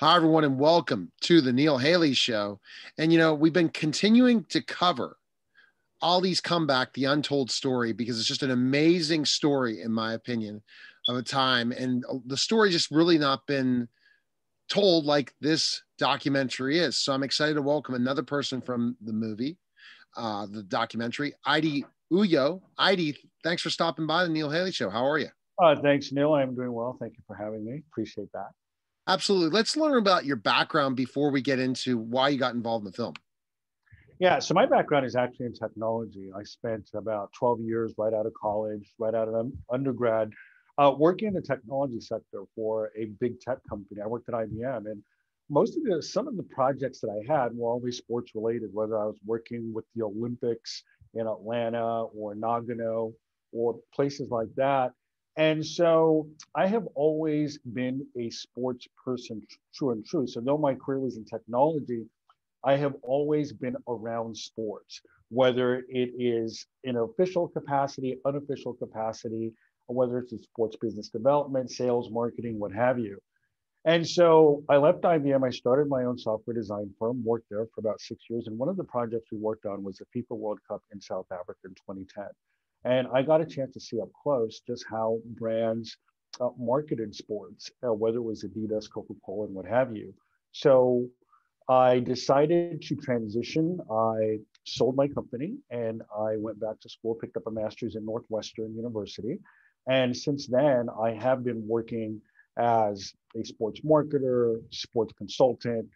Hi, everyone, and welcome to the Neil Haley Show. And, you know, we've been continuing to cover Ali's comeback, the untold story, because it's just an amazing story, in my opinion, of a time. And the story just really not been told like this documentary is. So I'm excited to welcome another person from the movie, the documentary, Idy Uyoe. Idy, thanks for stopping by the Neil Haley Show. How are you? Thanks, Neil. I'm doing well. Thank you for having me. Appreciate that. Absolutely. Let's learn about your background before we get into why you got involved in the film. Yeah, so my background is actually in technology. I spent about 12 years right out of college, right out of undergrad, working in the technology sector for a big tech company. I worked at IBM, and some of the projects that I had were always sports related, whether I was working with the Olympics in Atlanta or Nagano or places like that. And so I have always been a sports person, true and true. So though my career was in technology, I have always been around sports, whether it is in official capacity, unofficial capacity, or whether it's in sports business development, sales, marketing, what have you. And so I left IBM. I started my own software design firm, worked there for about 6 years. And one of the projects we worked on was the FIFA World Cup in South Africa in 2010. And I got a chance to see up close just how brands marketed sports, whether it was Adidas, Coca-Cola, and what have you. So I decided to transition. I sold my company and I went back to school, picked up a master's in Northwestern University. And since then, I have been working as a sports marketer, sports consultant,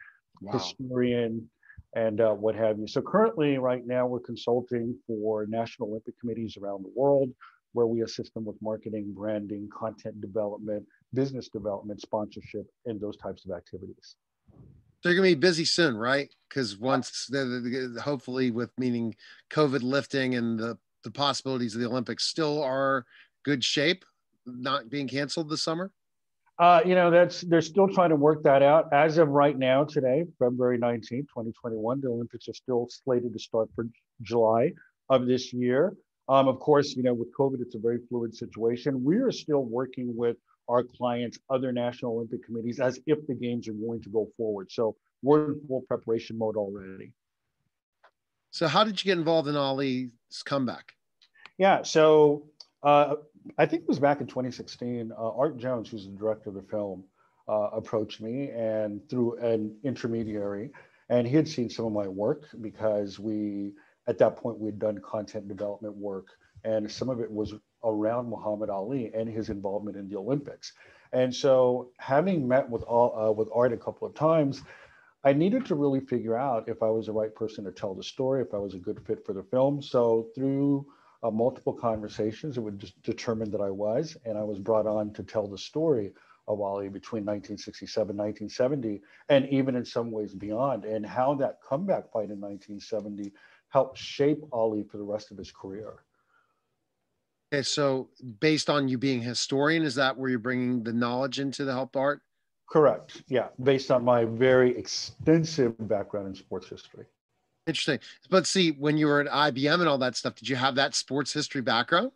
historian, and what have you. So currently, right now, we're consulting for National Olympic committees around the world, where we assist them with marketing, branding, content development, business development, sponsorship, and those types of activities. They're going to be busy soon, right? Because once, hopefully with meaning COVID lifting and the possibilities of the Olympics still are good shape, not being canceled this summer? You know, they're still trying to work that out. As of right now, today, February 19, 2021, the Olympics are still slated to start for July of this year. Of course, you know, with COVID, it's a very fluid situation. We are still working with our clients, other National Olympic committees, as if the games are going to go forward. So we're in full preparation mode already. So how did you get involved in Ali's comeback? Yeah, so I think it was back in 2016, Art Jones, who's the director of the film, approached me and through an intermediary, and he had seen some of my work because at that point, we'd done content development work, and some of it was around Muhammad Ali and his involvement in the Olympics. And so having met with Art a couple of times, I needed to really figure out if I was the right person to tell the story, if I was a good fit for the film. So through multiple conversations, it would just determine that I was, and I was brought on to tell the story of Ali between 1967, 1970, and even in some ways beyond, and how that comeback fight in 1970 helped shape Ali for the rest of his career. Okay, so based on you being a historian, is that where you're bringing the knowledge into the help Art? Correct, yeah, based on my very extensive background in sports history. Interesting. But see, when you were at IBM and all that stuff, did you have that sports history background?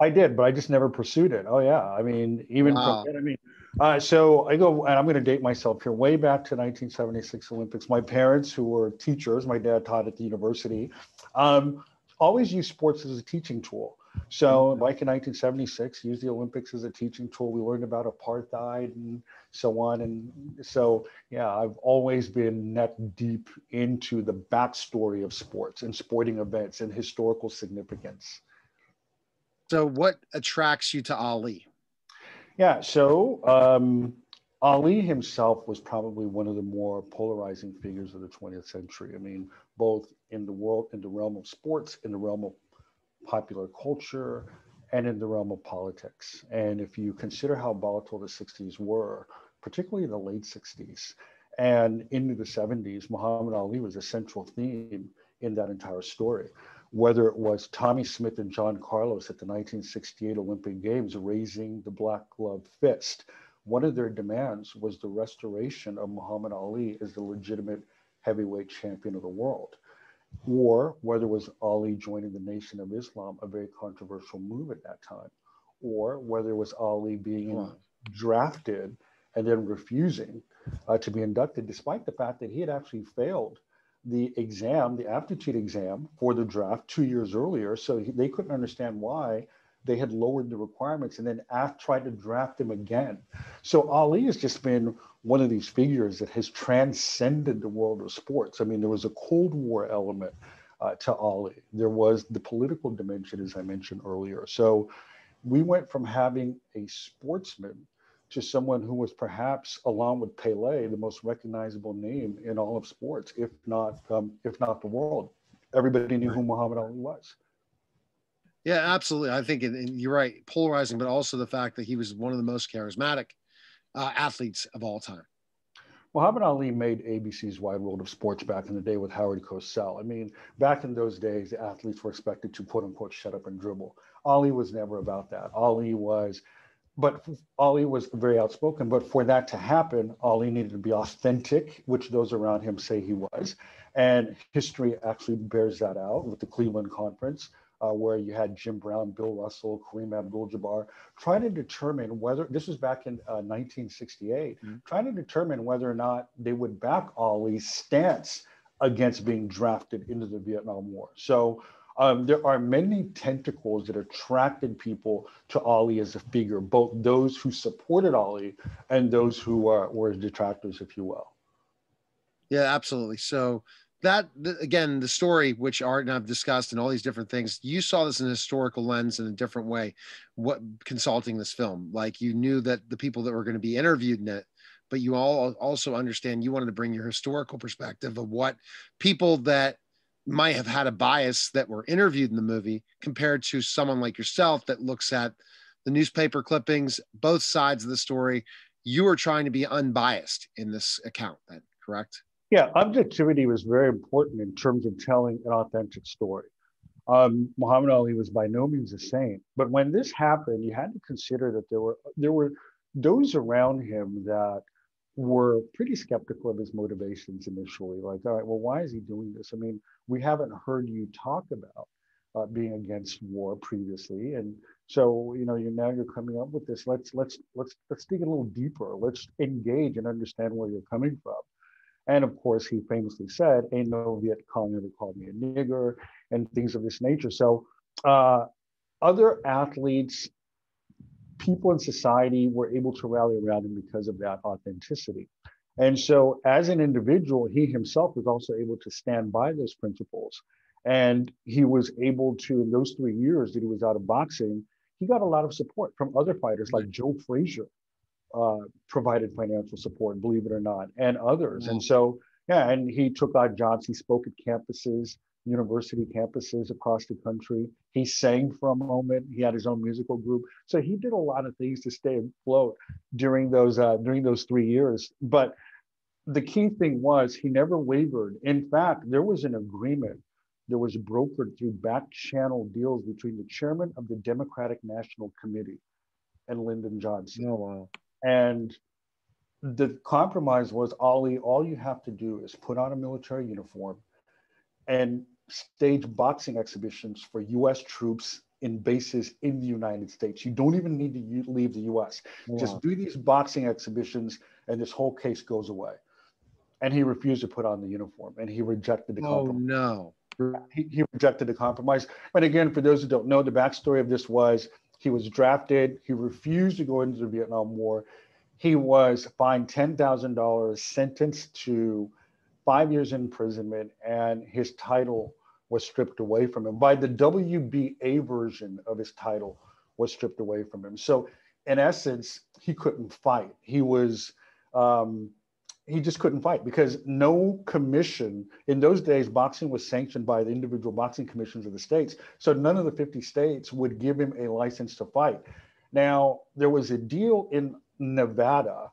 I did, but I just never pursued it. Oh, yeah. I mean, even from that, so I go, and I'm going to date myself here, way back to 1976 Olympics. My parents, who were teachers, my dad taught at the university, always used sports as a teaching tool. So like in 1976, used the Olympics as a teaching tool. We learned about apartheid and so on. And so, yeah, I've always been neck deep into the backstory of sports and sporting events and historical significance. So what attracts you to Ali? Yeah, so Ali himself was probably one of the more polarizing figures of the 20th century. I mean, both in the world, in the realm of sports, in the realm of popular culture, and in the realm of politics. And if you consider how volatile the 60s were, particularly in the late 60s and into the 70s, Muhammad Ali was a central theme in that entire story. Whether it was Tommy Smith and John Carlos at the 1968 Olympic Games raising the black gloved fist, one of their demands was the restoration of Muhammad Ali as the legitimate heavyweight champion of the world. Or whether it was Ali joining the Nation of Islam, a very controversial move at that time, or whether it was Ali being drafted and then refusing to be inducted, despite the fact that he had actually failed the exam, the aptitude exam for the draft 2 years earlier. So they couldn't understand why they had lowered the requirements and then tried to draft him again. So Ali has just been one of these figures that has transcended the world of sports. I mean, there was a Cold War element to Ali. There was the political dimension, as I mentioned earlier. So we went from having a sportsman to someone who was perhaps, along with Pele, the most recognizable name in all of sports, if not the world. Everybody knew who Muhammad Ali was. Yeah, absolutely. I think you're right, polarizing, but also the fact that he was one of the most charismatic athletes of all time. Muhammad Ali made ABC's Wide World of Sports back in the day with Howard Cosell. I mean, back in those days, the athletes were expected to, quote unquote, shut up and dribble. Ali was never about that. Ali was very outspoken, but for that to happen, Ali needed to be authentic, which those around him say he was. And history actually bears that out with the Cleveland Conference, where you had Jim Brown, Bill Russell, Kareem Abdul-Jabbar, trying to determine whether, this was back in 1968, trying to determine whether or not they would back Ali's stance against being drafted into the Vietnam War. So there are many tentacles that attracted people to Ali as a figure, both those who supported Ali and those who were his detractors, if you will. Yeah, absolutely. So that, again, the story which Art and I've discussed and all these different things, you saw this in a historical lens in a different way, consulting this film. Like, you knew that the people that were going to be interviewed in it, but you all also understand you wanted to bring your historical perspective of what people that might have had a bias that were interviewed in the movie compared to someone like yourself that looks at the newspaper clippings, both sides of the story. You were trying to be unbiased in this account then, correct? Yeah, objectivity was very important in terms of telling an authentic story. Muhammad Ali was by no means a saint, but when this happened, you had to consider that there were those around him that were pretty skeptical of his motivations initially. Like, all right, well, why is he doing this? I mean, we haven't heard you talk about being against war previously, and so you're coming up with this. Let's dig a little deeper. Let's engage and understand where you're coming from. And of course, he famously said, "Ain't no Viet Cong ever called me a nigger," and things of this nature. So, other athletes, people in society were able to rally around him because of that authenticity. And so as an individual, he himself was also able to stand by those principles. And he was able to, in those 3 years that he was out of boxing, he got a lot of support from other fighters like Joe Frazier, provided financial support, believe it or not, and others. Wow. And so, yeah, and he took odd jobs. He spoke at campuses, university campuses across the country. He sang for a moment. He had his own musical group. So he did a lot of things to stay afloat during those 3 years. But the key thing was he never wavered. In fact, there was an agreement that was brokered through back channel deals between the chairman of the Democratic National Committee and Lyndon Johnson. Oh, wow. And the compromise was, Ali, all you have to do is put on a military uniform and stage boxing exhibitions for U.S. troops in bases in the United States. You don't even need to leave the U.S. Wow. Just do these boxing exhibitions and this whole case goes away. And he refused to put on the uniform and he rejected the compromise. Oh, no. He rejected the compromise. And again, for those who don't know, the backstory of this was he was drafted. He refused to go into the Vietnam War. He was fined $10,000, sentenced to 5 years imprisonment, and his title was stripped away from him. By the WBA version of his title was stripped away from him. So in essence, he couldn't fight. He was, he just couldn't fight because no commission, in those days, boxing was sanctioned by the individual boxing commissions of the states. So none of the 50 states would give him a license to fight. Now, there was a deal in Nevada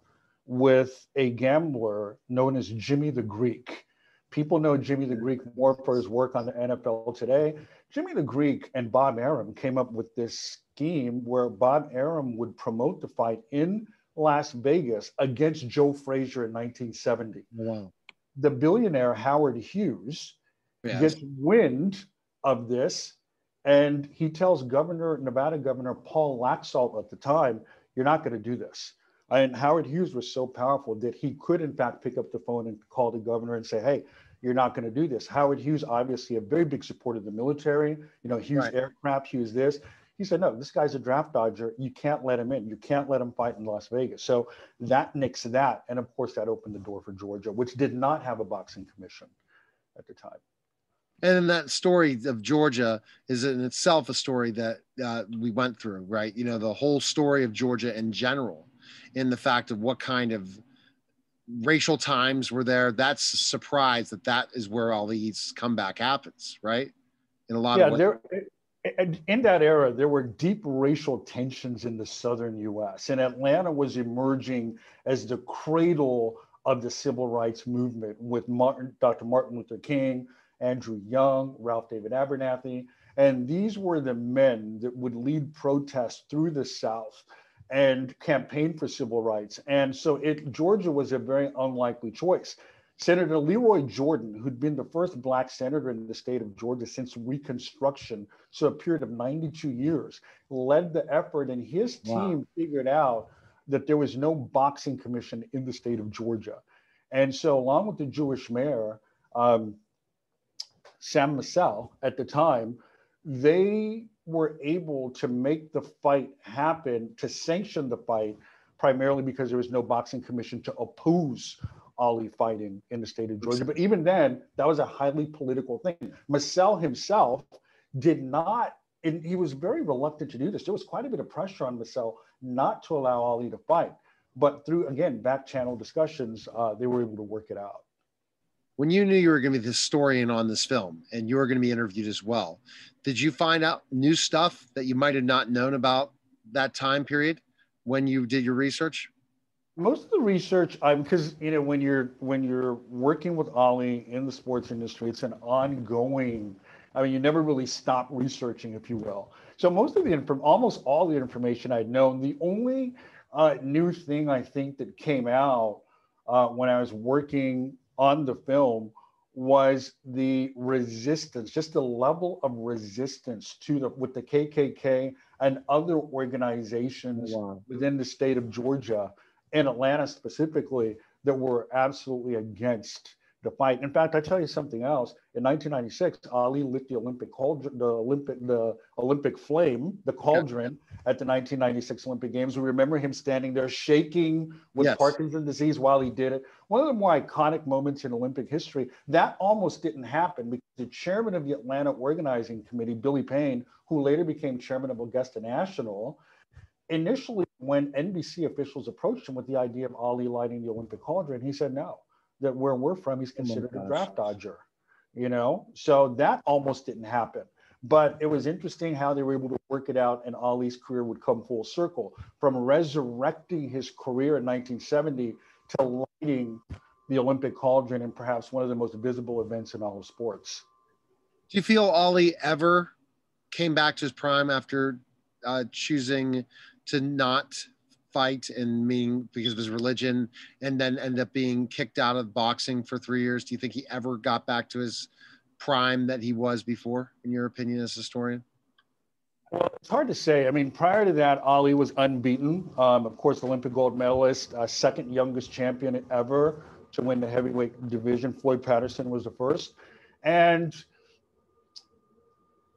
with a gambler known as Jimmy the Greek. People know Jimmy the Greek more for his work on the NFL Today. Jimmy the Greek and Bob Arum came up with this scheme where Bob Arum would promote the fight in Las Vegas against Joe Frazier in 1970. Wow. The billionaire Howard Hughes gets wind of this, and he tells Nevada Governor Paul Laxalt at the time, "You're not going to do this. And Howard Hughes was so powerful that he could, in fact, pick up the phone and call the governor and say, hey, you're not going to do this. Howard Hughes, obviously a very big supporter of the military, you know, Hughes aircraft, Hughes this. He said, no, this guy's a draft dodger. You can't let him in. You can't let him fight in Las Vegas. So that nixed that. And of course, that opened the door for Georgia, which did not have a boxing commission at the time. And that story of Georgia is in itself a story that we went through, right? You know, the whole story of Georgia in general, in the fact of what kind of racial times were there. That's a surprise that that is where all these comeback happens, right? In a lot of ways. In that era, there were deep racial tensions in the southern U.S. and Atlanta was emerging as the cradle of the civil rights movement with Dr. Martin Luther King, Andrew Young, Ralph David Abernathy. And these were the men that would lead protests through the South and campaign for civil rights. And so Georgia was a very unlikely choice. Senator Leroy Jordan, who'd been the first Black senator in the state of Georgia since Reconstruction, so a period of 92 years, led the effort, and his team figured out that there was no boxing commission in the state of Georgia. And so along with the Jewish mayor, Sam Massell at the time, they were able to make the fight happen, to sanction the fight, primarily because there was no boxing commission to oppose Ali fighting in the state of Georgia. But even then, that was a highly political thing. Massell himself did not, and he was very reluctant to do this. There was quite a bit of pressure on Massell not to allow Ali to fight. But through, again, back channel discussions, they were able to work it out. When you knew you were going to be the historian on this film and you were going to be interviewed as well, did you find out new stuff that you might have not known about that time period when you did your research? Most of the research, because you know, when you're working with Ali in the sports industry, it's an ongoing. I mean, you never really stop researching, if you will. So most of almost all the information I'd known. The only new thing I think that came out when I was working on the film was the resistance, just the level of resistance with the KKK and other organizations within the state of Georgia. In Atlanta specifically, that were absolutely against the fight. In fact, I tell you something else. In 1996, Ali lit the Olympic flame, the cauldron, at the 1996 Olympic Games. We remember him standing there shaking with Parkinson's disease while he did it. One of the more iconic moments in Olympic history. That almost didn't happen because the chairman of the Atlanta Organizing Committee, Billy Payne, who later became chairman of Augusta National, initially, when NBC officials approached him with the idea of Ali lighting the Olympic cauldron, he said no, that where we're from, he's considered a draft dodger, you know? So that almost didn't happen. But it was interesting how they were able to work it out, and Ali's career would come full circle from resurrecting his career in 1970 to lighting the Olympic cauldron and perhaps one of the most visible events in all of sports. Do you feel Ali ever came back to his prime after choosing to not fight because of his religion, and then end up being kicked out of boxing for 3 years? Do you think he ever got back to his prime that he was before, in your opinion, as a historian? Well, it's hard to say. I mean, prior to that, Ali was unbeaten. Of course, Olympic gold medalist, second youngest champion ever to win the heavyweight division. Floyd Patterson was the first. And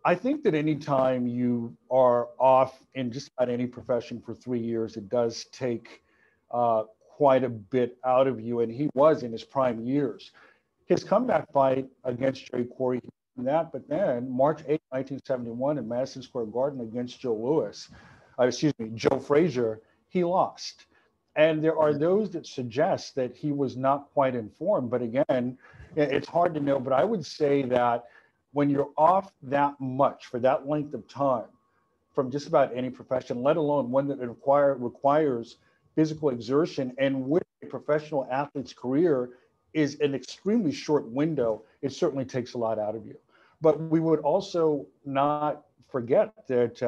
I think that anytime you are off in just about any profession for 3 years, it does take quite a bit out of you. And he was in his prime years. His comeback fight against Jerry Quarry, but then March 8, 1971 in Madison Square Garden against Joe Frazier, he lost. And there are those that suggest that he was not quite informed. But again, it's hard to know, but I would say that when you're off that much for that length of time from just about any profession, let alone one that requires physical exertion, and with a professional athlete's career is an extremely short window, it certainly takes a lot out of you. But we would also not forget that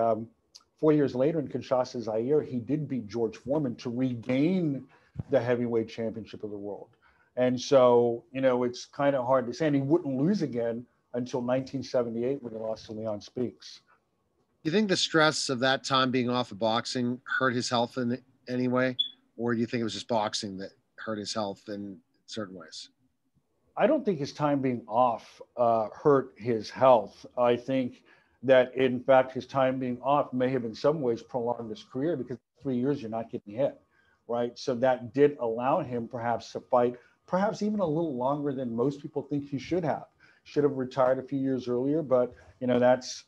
4 years later in Kinshasa, Zaire, he did beat George Foreman to regain the heavyweight championship of the world. And so, you know, it's kind of hard to say, and he wouldn't lose again until 1978 when he lost to Leon Speaks. Do you think the stress of that time being off of boxing hurt his health in any way? Or do you think it was just boxing that hurt his health in certain ways? I don't think his time being off hurt his health. I think that, in fact, his time being off may have in some ways prolonged his career, because 3 years you're not getting hit, right? So that did allow him perhaps to fight, perhaps even a little longer than most people think he should have. Should have retired a few years earlier, but, you know, that's,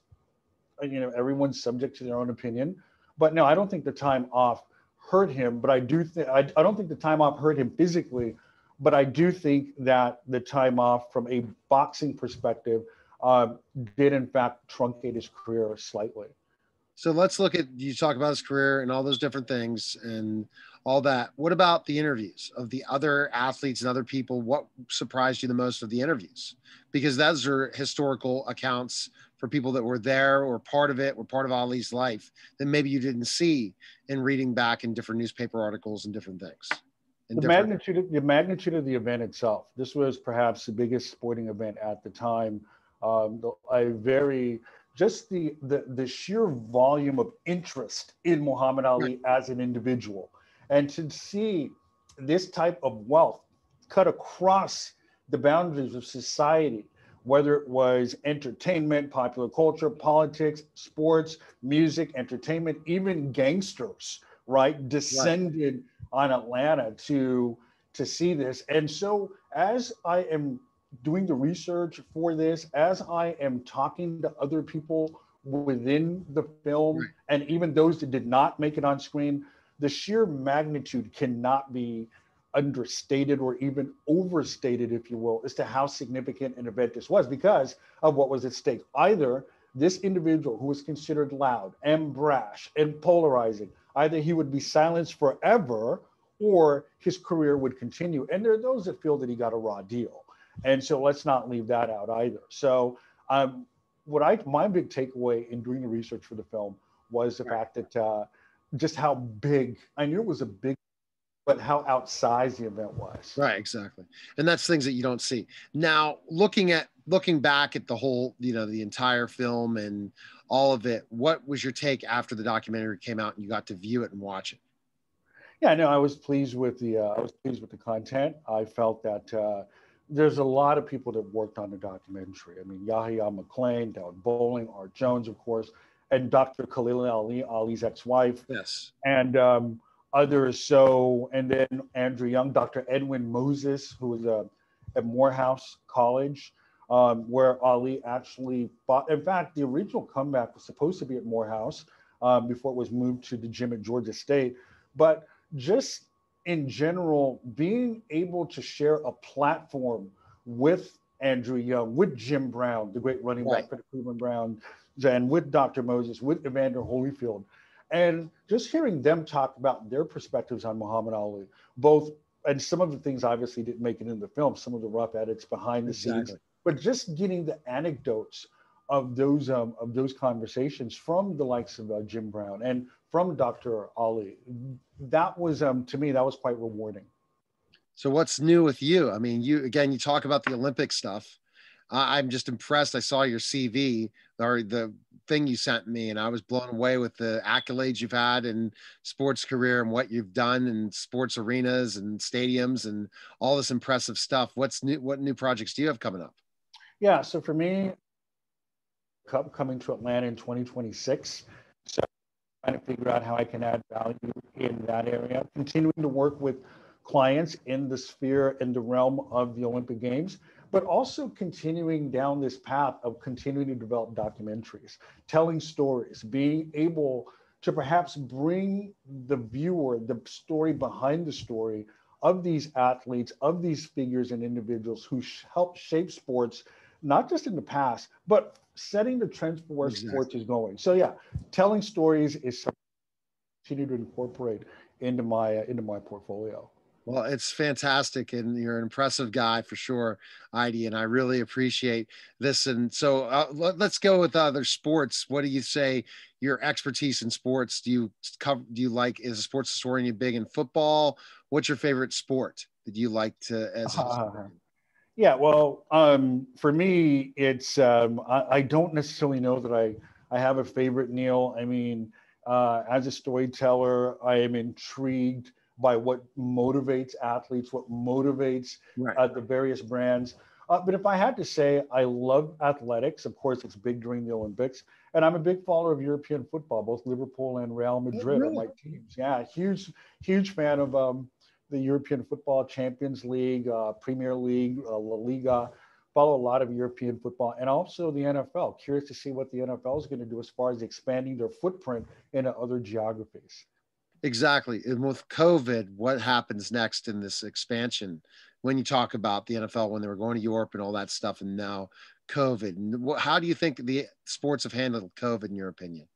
you know, everyone's subject to their own opinion. But no, I don't think the time off hurt him, but I do think, I don't think the time off hurt him physically, but I do think that the time off from a boxing perspective did in fact truncate his career slightly. So let's look at, you talk about his career and all those different things and all that. What about the interviews of the other athletes and other people? What surprised you the most of the interviews? Because those are historical accounts for people that were there or part of it, were part of Ali's life, that maybe you didn't see in reading back in different newspaper articles and different things. And the magnitude of the event itself. This was perhaps the biggest sporting event at the time. Just the sheer volume of interest in Muhammad Ali as an individual. And to see this type of wealth cut across the boundaries of society, whether it was entertainment, popular culture, politics, sports, music, entertainment, even gangsters, right, descended on Atlanta to see this. And so as I am doing the research for this, as I am talking to other people within the film, and even those that did not make it on screen, the sheer magnitude cannot be understated or even overstated, if you will, as to how significant an event this was because of what was at stake. Either this individual who was considered loud and brash and polarizing, either he would be silenced forever or his career would continue. And there are those that feel that he got a raw deal. And so let's not leave that out either. So my big takeaway in doing the research for the film was the fact that just how big, I knew it was a big, but how outsized the event was. Right, exactly. And that's things that you don't see. Now, looking back at the whole, you know, the entire film and all of it, what was your take after the documentary came out and you got to view it and watch it? Yeah, no, I was pleased with the content. I felt that there's a lot of people that worked on the documentary. I mean, Yahya McClain, Dowd Bowling, Art Jones, of course, and Dr. Khalil Ali, Ali's ex-wife. Yes. And others. So, and then Andrew Young, Dr. Edwin Moses, who was at Morehouse College, where Ali actually fought. In fact, the original comeback was supposed to be at Morehouse before it was moved to the gym at Georgia State. But just in general, being able to share a platform with Andrew Young, with Jim Brown, the great running back for the Cleveland Browns, and with Dr. Moses, with Evander Holyfield, and just hearing them talk about their perspectives on Muhammad Ali, both, and some of the things obviously didn't make it in the film, some of the rough edits behind the scenes, but just getting the anecdotes of those conversations from the likes of Jim Brown and from Dr. Ali, that was, to me, that was quite rewarding. So what's new with you? I mean, you talk about the Olympic stuff. I'm just impressed. I saw your CV or the thing you sent me, and I was blown away with the accolades you've had in sports career and what you've done in sports arenas and stadiums and all this impressive stuff. What's new? What new projects do you have coming up? Yeah, so for me, Cup coming to Atlanta in 2026. So trying to figure out how I can add value in that area. Continuing to work with clients in the sphere, in the realm of the Olympic Games, but also continuing down this path of continuing to develop documentaries, telling stories, being able to perhaps bring the viewer, the story behind the story of these athletes, of these figures and individuals who helped shape sports, not just in the past, but setting the trends for where sports is going. So yeah, telling stories is something I continue to incorporate into my portfolio. Well, it's fantastic, and you're an impressive guy for sure, Idy, and I really appreciate this. And so let's go with other sports. What do you say your expertise in sports? Do you like, as a sports historian, you big in football? What's your favorite sport that you like to as a historian? Yeah, well, for me, it's I don't necessarily know that I have a favorite, Neil. I mean, as a storyteller, I am intrigued by what motivates athletes, what motivates the various brands. But if I had to say, I love athletics. Of course, it's big during the Olympics. And I'm a big follower of European football, both Liverpool and Real Madrid are my teams. Yeah, huge fan of the European Football Champions League, Premier League, La Liga. Follow a lot of European football and also the NFL. Curious to see what the NFL is going to do as far as expanding their footprint into other geographies. Exactly. And with COVID, what happens next in this expansion? When you talk about the NFL, when they were going to Europe and all that stuff, and now COVID, how do you think the sports have handled COVID in your opinion?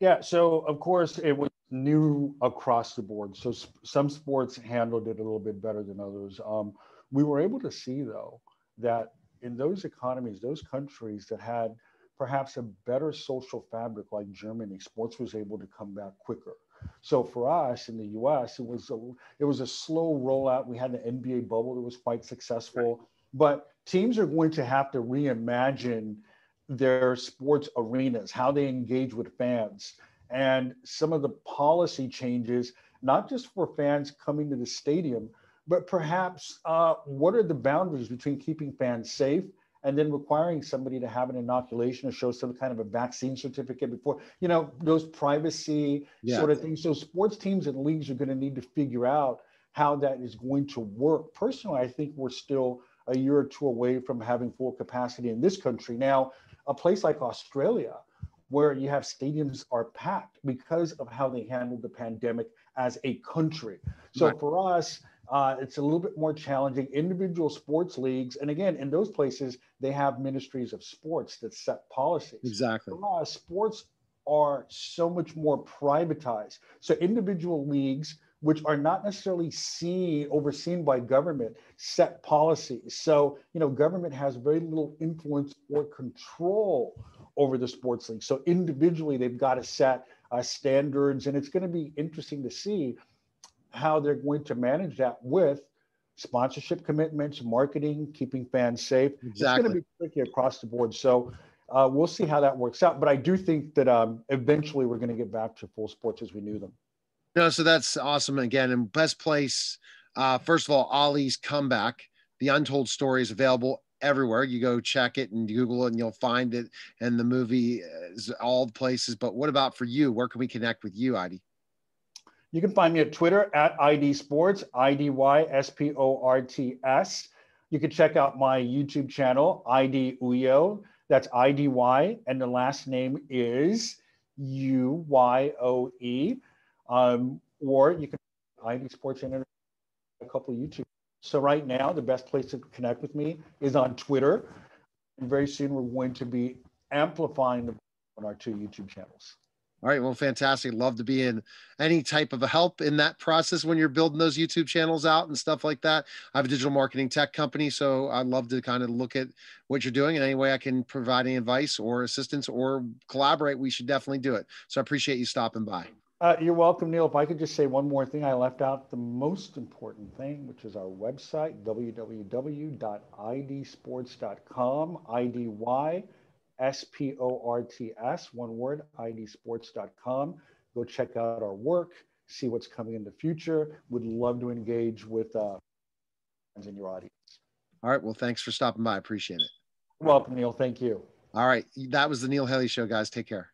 Yeah, so of course it was new across the board. So some sports handled it a little bit better than others. We were able to see though, that in those economies, those countries that had perhaps a better social fabric like Germany, sports was able to come back quicker. So for us in the U.S., it was a slow rollout. We had the NBA bubble that was quite successful, but teams are going to have to reimagine their sports arenas, how they engage with fans, and some of the policy changes, not just for fans coming to the stadium, but perhaps what are the boundaries between keeping fans safe and then requiring somebody to have an inoculation or show some kind of a vaccine certificate before, you know, those privacy sort of things. So sports teams and leagues are going to need to figure out how that is going to work. Personally, I think we're still a year or two away from having full capacity in this country. Now, a place like Australia, where you have stadiums are packed because of how they handled the pandemic as a country. So for us, it's a little bit more challenging. Individual sports leagues, and again, in those places, they have ministries of sports that set policies. Exactly. For us, sports are so much more privatized. So individual leagues, which are not necessarily overseen by government, set policies. So, you know, government has very little influence or control over the sports league. So individually, they've got to set standards, and it's going to be interesting to see how they're going to manage that with sponsorship commitments, marketing, keeping fans safe. Exactly. It's going to be tricky across the board. So we'll see how that works out. But I do think that eventually we're going to get back to full sports as we knew them. No, so that's awesome. Again, in best place, first of all, Ali's comeback, The Untold Story, is available everywhere. You go check it and Google it and you'll find it. And the movie is all places. But what about for you? Where can we connect with you, Idy? You can find me at Twitter at ID Sports, IDYSPORTS. You can check out my YouTube channel, Idy Uyoe. That's IDY, and the last name is UYOE. Or you can ID Sports Internet, a couple of YouTube. So right now, the best place to connect with me is on Twitter. And very soon, we're going to be amplifying on our two YouTube channels. All right. Well, fantastic. Love to be in any type of a help in that process when you're building those YouTube channels out and stuff like that. I have a digital marketing tech company, so I'd love to kind of look at what you're doing in any way I can provide any advice or assistance or collaborate. We should definitely do it. So I appreciate you stopping by. You're welcome, Neil. If I could just say one more thing, I left out the most important thing, which is our website, www.idsports.com, IDY. S-P-O-R-T-S, one word, idsports.com. Go check out our work, see what's coming in the future. Would love to engage with friends in your audience. All right. Well, thanks for stopping by. I appreciate it. You're welcome, Neil. Thank you. All right. That was the Neil Haley Show, guys. Take care.